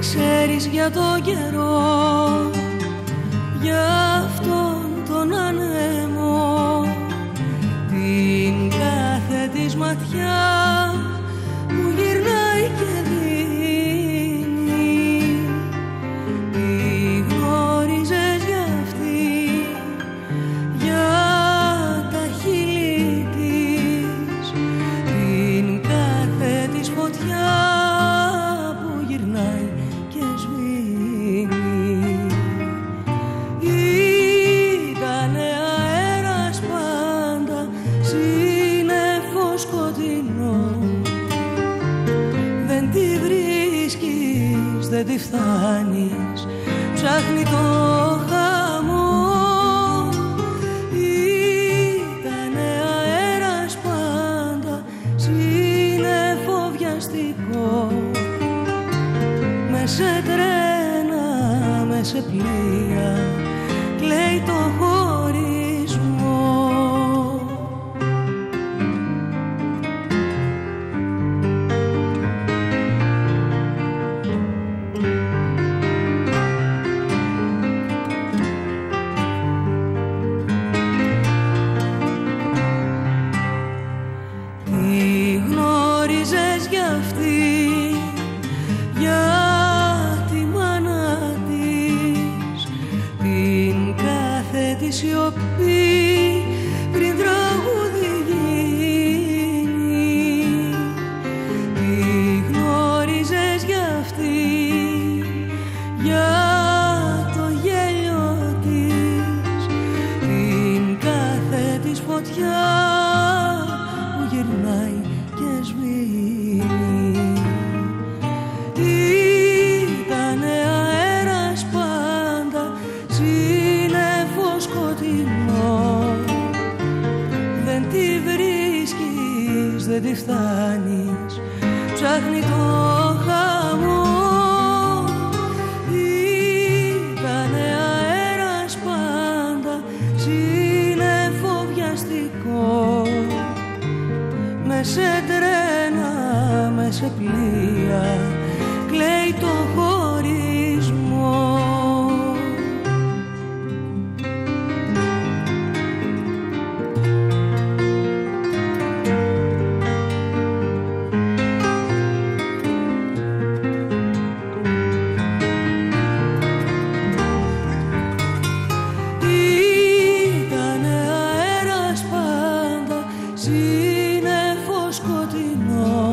ξέρεις για το καιρό, για αυτόν τον ανέμο, την κάθε της ματιά μου γυρνάει και δίνει. Τι γνώριζες για αυτή, για τα χείλη της, την κάθε της φωτιά που γυρνάει και σβήνει. Ήτανε αέρας πάντα, σύννεφο σκοτεινό. Δεν τη βρίσκεις, δεν τη φτάνεις, ψάχνει το χαμό. Ήτανε αέρας πάντα, σύννεφο βιαστικό. Με σε τρένα, με σε πλοία, κλαίει το χωρισμό. Τι γνώριζες για αυτή, για τη μάνα της, την κάθε της σιωπή πριν τραγούδι γίνει. Τι γνώριζες για αυτή, για το γέλιο της, την κάθε της φωτιά που γυρνάει και σβήνει. Ήτανε αέρας πάντα, σύννεφο σκοτεινό. Δεν τη βρίσκεις, δεν τη φτάνεις, ψάχνει το χαμό. Ήτανε αέρας πάντα, σύννεφο βιαστικό. Με σε τρένα, με σε πλοία, κλαίει το χωρισμό. Ήτανε αέρας πάντα, σύννεφο σκοτεινό.